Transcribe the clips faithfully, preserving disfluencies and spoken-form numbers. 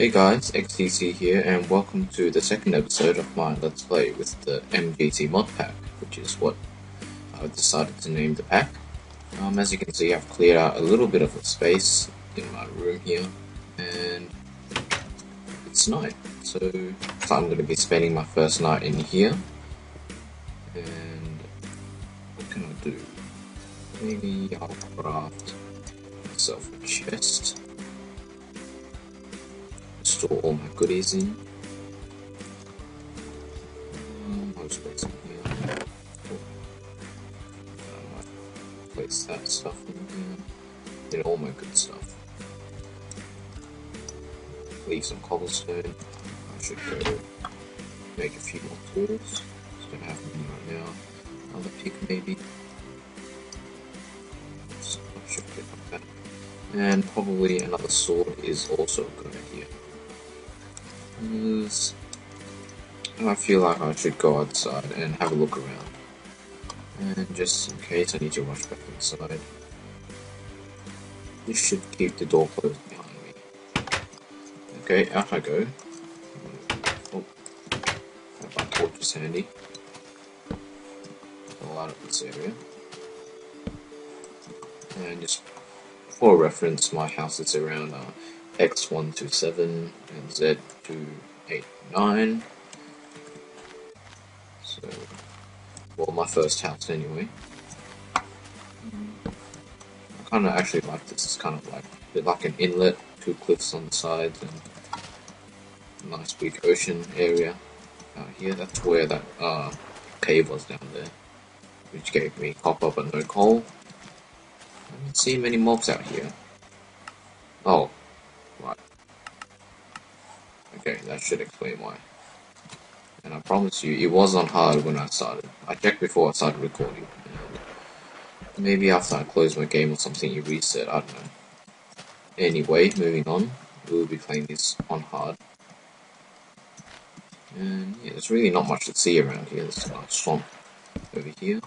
Hey guys, X T C here, and welcome to the second episode of my Let's Play with the M G T Mod Pack, which is what I've decided to name the pack. Um, as you can see, I've cleared out a little bit of a space in my room here, and it's night, so, so I'm going to be spending my first night in here. And what can I do? Maybe I'll craft myself a chest. Store all my goodies in. Um, I'll just place it here. I might place that stuff in here. Then all my good stuff. Leave some cobblestone. I should go make a few more tools. Just don't have them right now. Another pick maybe. So I should get like that. And probably another sword is also a good idea. Is I feel like I should go outside and have a look around, and just in case I need to rush back inside, this should keep the door closed behind me. Okay, out I go. Oh, have my torches handy. I'll light up this area, and just for reference, my house is around uh, X one two seven and Z two eight nine. So, well, my first house anyway. I kind of actually like this. It's kind of like a bit like an inlet, two cliffs on the sides, and a nice big ocean area out here. That's where that uh, cave was down there, which gave me copper but no coal. I don't see many mobs out here. Oh. Right. Okay, that should explain why. And I promise you, it was on hard when I started. I checked before I started recording. And maybe after I close my game or something, you reset, I don't know. Anyway, moving on. We will be playing this on hard. And yeah, there's really not much to see around here. There's a nice swamp over here.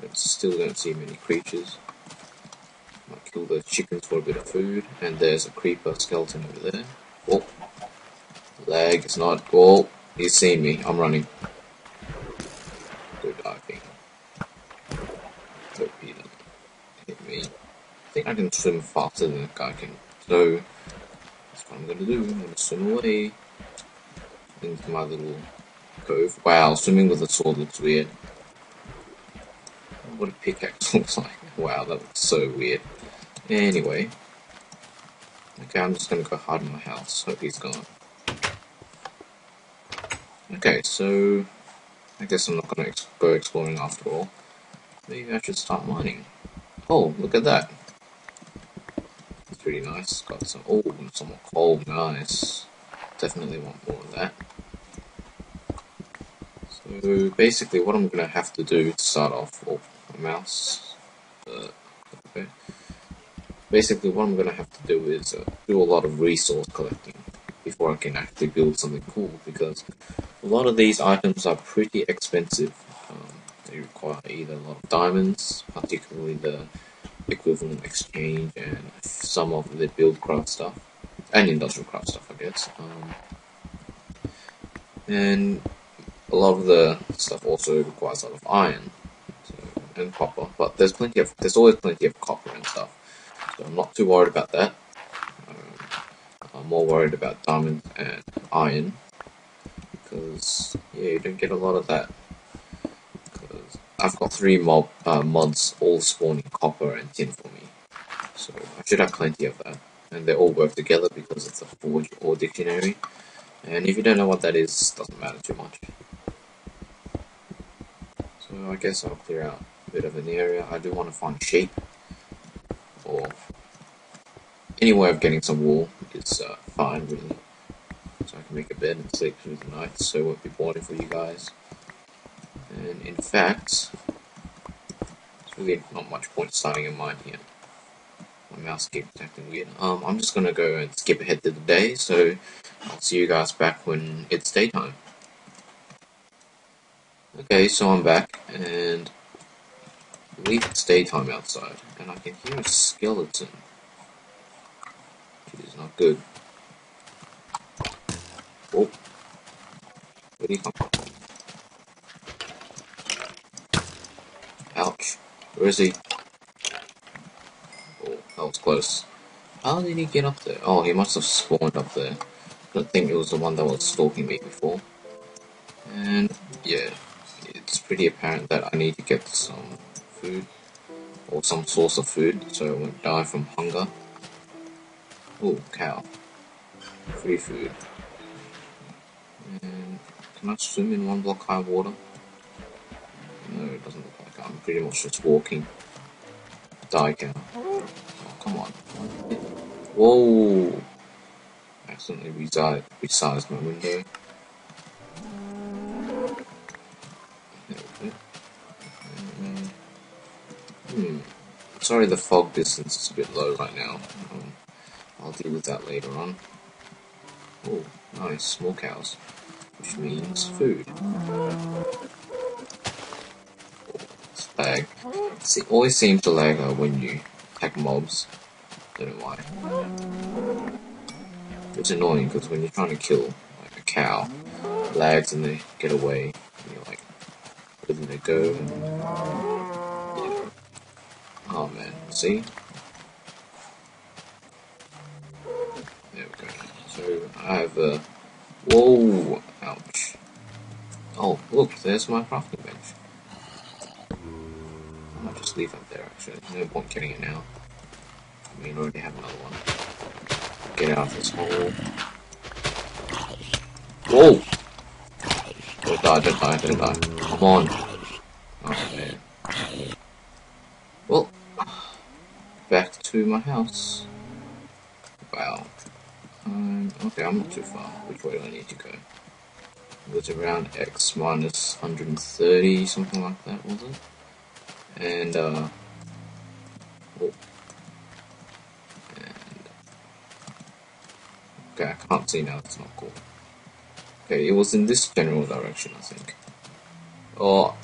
But still don't see many creatures. Might kill those chickens for a bit of food, and there's a creeper skeleton over there. Oh, lag is not. Oh, he's seen me. I'm running. Go diving. Hope he doesn't hit me. I think I can swim faster than that guy can. So that's what I'm gonna do. I'm gonna swim away into my little cove. Wow, swimming with a sword looks weird. What a pickaxe looks like. Wow, that looks so weird. Anyway. Okay, I'm just gonna go hide in my house. Hope he's gone. Okay, so I guess I'm not gonna ex go exploring after all. Maybe I should start mining. Oh, look at that. It's pretty nice. Got some oh some more coal, nice. Definitely want more of that. So basically what I'm gonna have to do to start off with my mouse. Uh, okay. Basically, what I'm gonna have to do is uh, do a lot of resource collecting before I can actually build something cool, because a lot of these items are pretty expensive. Um, they require either a lot of diamonds, particularly the equivalent exchange, and some of the BuildCraft stuff and Industrial Craft stuff, I guess. Um, and a lot of the stuff also requires a lot of iron and copper, but there's plenty of there's always plenty of copper and stuff, so I'm not too worried about that. um, I'm more worried about diamonds and iron, because yeah, you don't get a lot of that, because I've got three mob uh, mods all spawning copper and tin for me, so I should have plenty of that, and they all work together because it's a forge or dictionary, and if you don't know what that is, it doesn't matter too much. So I guess I'll clear out bit of an area. I do want to find sheep, or any way of getting some wool is uh, fine really, so I can make a bed and sleep through the night, so it won't be boring for you guys. And in fact, there's really not much point starting in mine here. My mouse keeps acting weird. Um, I'm just gonna go and skip ahead to the day, so I'll see you guys back when it's daytime. Okay, so I'm back, and I believe it's daytime outside, and I can hear a skeleton. which is not good. Oh, where do you come from? Ouch, where is he? Oh, that was close. How did he get up there? Oh, he must have spawned up there. I think it was the one that was stalking me before. And yeah, it's pretty apparent that I need to get some food or some source of food so I won't die from hunger. Oh, cow. Free food. And can I swim in one block high water? No, it doesn't look like it. I'm pretty much just walking. Die cow. Oh, come on. Whoa! Accidentally resized, resized my window. And, hmm. Sorry, the fog distance is a bit low right now. Um, I'll deal with that later on. Oh, nice, more cows, which means food. It's lag. It always seems to lag uh, when you attack mobs. I don't know why. It's annoying because when you're trying to kill like a cow, it lags and they get away. And you're like, where did they go? And, yeah. Oh man, see? There we go. So I have a. Whoa! Ouch. Oh, look, there's my crafting bench. I might just leave that there actually. No point getting it now. I mean, I already have another one. Get out of this hole. Whoa! Don't die, don't die, don't die. Come on. Oh, man. Well, back to my house. Wow. Um, okay, I'm not too far. Which way do I need to go? It was around X minus one hundred thirty, something like that, was it? And, uh... oh. Okay, I can't see now, that's not cool. Okay, it was in this general direction, I think. Oh,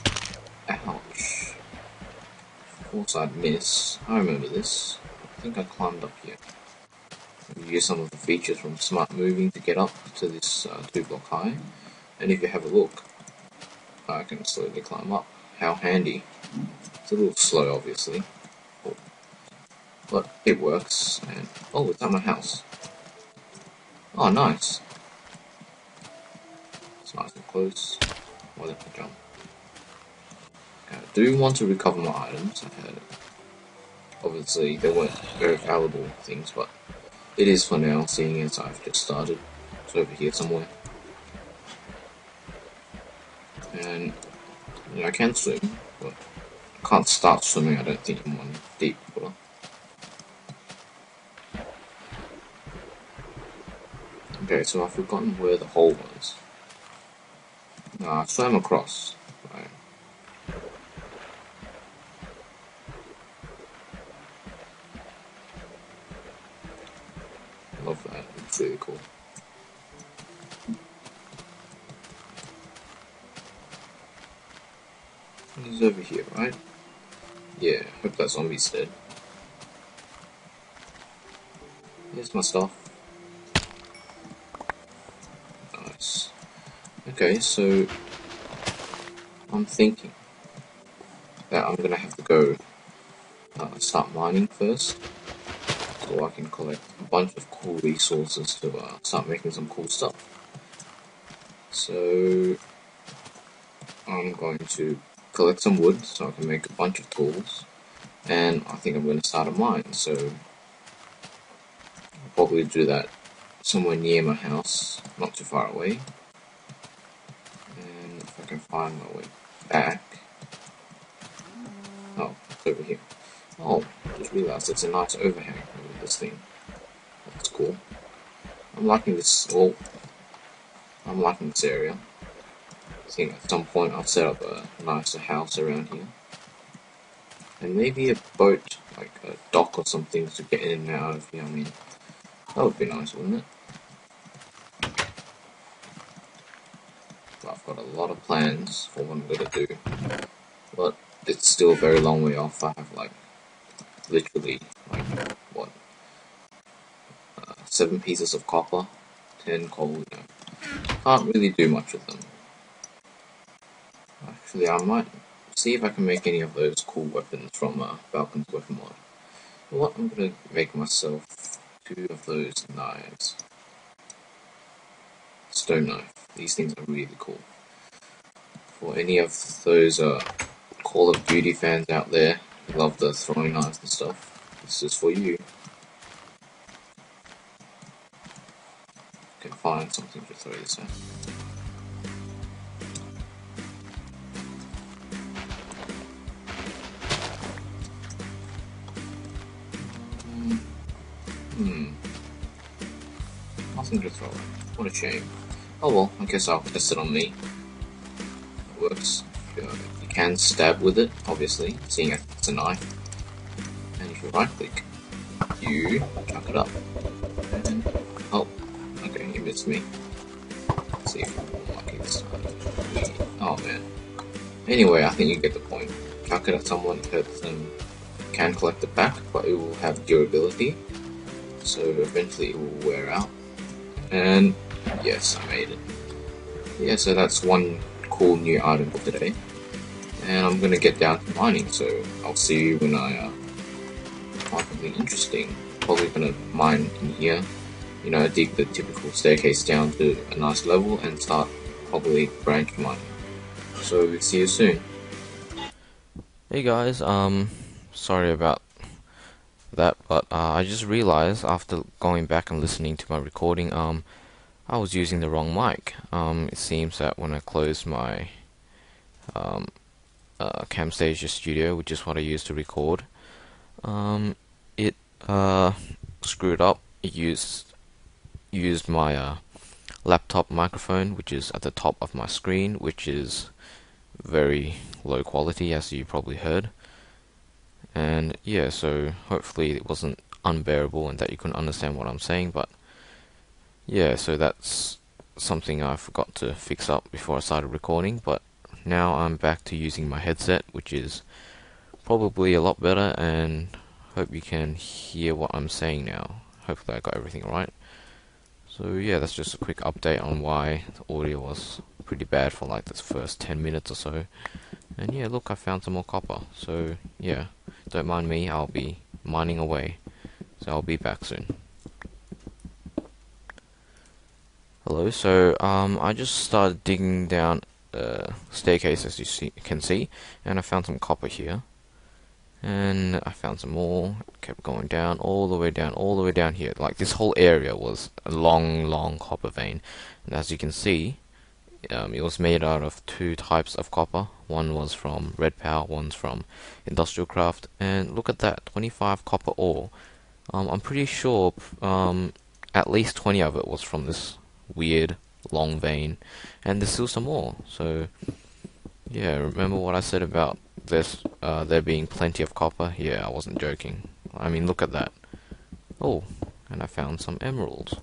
ouch. Of course I'd miss. I remember this. I think I climbed up here. You use some of the features from Smart Moving to get up to this uh, two block high. And if you have a look, I can slowly climb up. How handy. It's a little slow, obviously. Oh. But it works. And oh, it's at my house. Oh, nice. It's nice and close. Why didn't I jump? Okay, I do want to recover my items. I had it. Obviously, they weren't very valuable things, but it is for now, seeing as I've just started. It's over here somewhere. And you know, I can swim, but I can't start swimming, I don't think, in one deep water. Okay, so I've forgotten where the hole was. No, I swam across. Right. Love that, it's really cool. It's over here, right? Yeah, hope that zombie's dead. Here's my stuff. Okay, so I'm thinking that I'm gonna have to go uh, start mining first, so I can collect a bunch of cool resources to uh, start making some cool stuff. So I'm going to collect some wood so I can make a bunch of tools, and I think I'm going to start a mine. So I'll probably do that somewhere near my house, not too far away. I can find my way back. Oh, it's over here. Oh, I just realized it's a nice overhang over this thing. That's cool. I'm liking this. Oh, I'm liking this area. I think at some point I'll set up a nicer house around here. And maybe a boat, like a dock or something, to get in and out of here. I mean, that would be nice, wouldn't it? I've got a lot of plans for what I'm going to do, but it's still a very long way off. I have like, literally, like, what, uh, seven pieces of copper, ten coal. No. Can't really do much with them. Actually, I might see if I can make any of those cool weapons from uh, Falcon's weapon mod. Well, I'm gonna make myself two of those knives. Stone knife. These things are really cool. For any of those uh, Call of Duty fans out there, love the throwing knives and stuff, this is for you. Can find something to throw this at. Mm. Hmm. Nothing to throw at. What a shame. Oh well, I guess I'll test it on me. It works. You can stab with it, obviously, seeing as it's a knife. And if you right click, you chuck it up. And, oh, okay, he missed me. Let's see if I'm lucky this time. Oh man. Anyway, I think you get the point. Chuck it at someone, hurts them, can collect it back, but it will have durability. So eventually it will wear out. And yes, I made it. Yeah, so that's one cool new item for today. And I'm gonna get down to mining, so I'll see you when I uh, find something interesting. Probably gonna mine in here, you know, dig the typical staircase down to a nice level and start probably branch mining. So see you soon. Hey guys, um, sorry about that, but uh, I just realized after going back and listening to my recording, um. I was using the wrong mic. Um, it seems that when I closed my um, uh, Camtasia Studio, which is what I used to record, um, it uh, screwed up. It used used my uh, laptop microphone, which is at the top of my screen, which is very low quality, as you probably heard. And yeah, so hopefully it wasn't unbearable and that you couldn't understand what I'm saying, but. Yeah, so that's something I forgot to fix up before I started recording, but now I'm back to using my headset, which is probably a lot better, and hope you can hear what I'm saying now. Hopefully I got everything right. So yeah, that's just a quick update on why the audio was pretty bad for like the first ten minutes or so. And yeah, look, I found some more copper, so yeah, don't mind me, I'll be mining away, so I'll be back soon. Hello, so um, I just started digging down a uh, staircase, as you see, can see, and I found some copper here, and I found some more, kept going down, all the way down, all the way down here. Like, this whole area was a long, long copper vein, and as you can see, um, it was made out of two types of copper. One was from Red Power, one's from Industrial Craft, and look at that, twenty-five copper ore. Um, I'm pretty sure um, at least twenty of it was from this weird long vein, and there's still some more. So yeah, remember what I said about this uh, there being plenty of copper? Yeah, I wasn't joking. I mean, look at that. Oh, and I found some emeralds.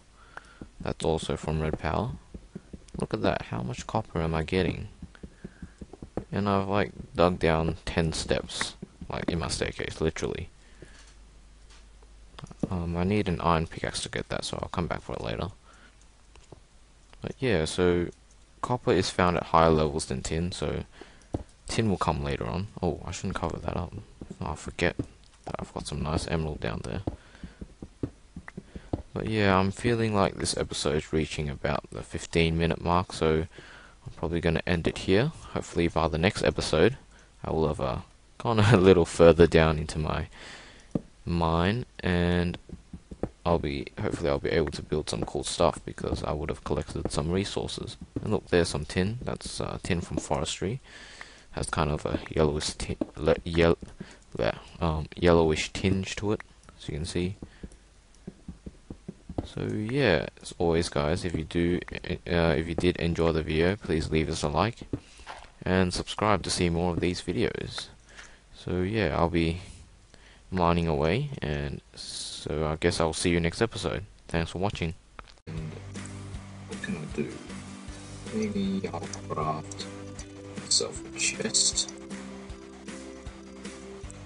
That's also from Red Power. Look at that, how much copper am I getting? And I've like dug down ten steps like in my staircase, literally. um, I need an iron pickaxe to get that, so I'll come back for it later. But yeah, so copper is found at higher levels than tin, so tin will come later on. Oh, I shouldn't cover that up. Oh, I forget that I've got some nice emerald down there. But yeah, I'm feeling like this episode's reaching about the fifteen minute mark, so I'm probably going to end it here. Hopefully by the next episode, I will have uh, gone a little further down into my mine, and I'll be, hopefully I'll be able to build some cool stuff, because I would have collected some resources. And look, there's some tin. That's uh, tin from Forestry. Has kind of a yellowish tin, le, yellow, um, yellowish tinge to it, as you can see. So yeah, as always, guys, if you do, uh, if you did enjoy the video, please leave us a like and subscribe to see more of these videos. So yeah, I'll be mining away, and so I guess I'll see you next episode. Thanks for watching. And what can I do? Maybe I'll craft myself a chest.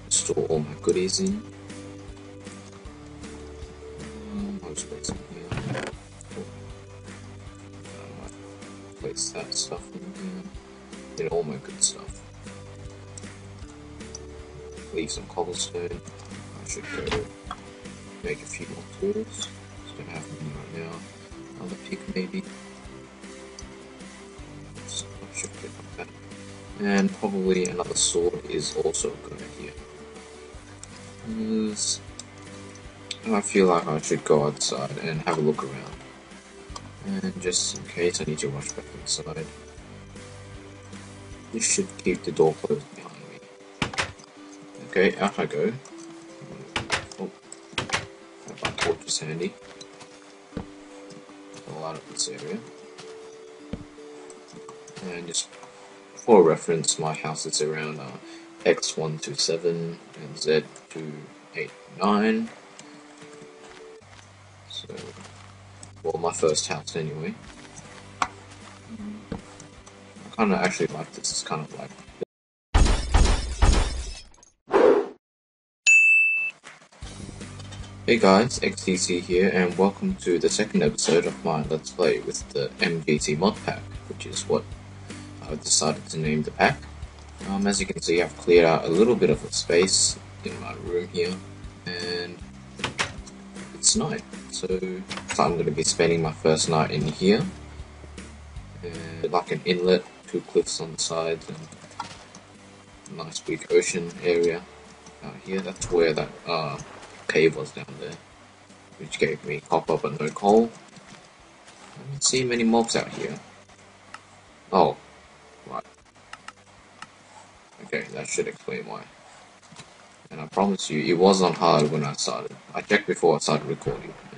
Store all my goodies in. I'll just place it here. gets that stuff moving, get all my good stuff. Leave some cobblestone. I should go make a few more tools. Just don't have them right now. Another pick maybe. So I should get like that. And probably another sword is also a good idea. Because I feel like I should go outside and have a look around. And just in case I need to rush back inside. This should keep the door closed behind me. Okay, out I go. Oh, have my torches handy. I'll light up this area. And just for reference, my house is around uh, X one two seven and Z two eight nine. So, well, my first house anyway. I kind of actually like this. It's kind of like Hey guys, X T C here, and welcome to the second episode of my Let's Play with the M G T Mod Pack, which is what I've decided to name the pack. Um, as you can see, I've cleared out a little bit of a space in my room here, and it's night. So, so I'm going to be spending my first night in here, uh, like an inlet, two cliffs on the sides, and a nice big ocean area out here. That's where that uh, cave was down there, which gave me copper but no coal. I don't see many mobs out here. Oh, right. Okay, that should explain why. And I promise you, it wasn't hard when I started. I checked before I started recording.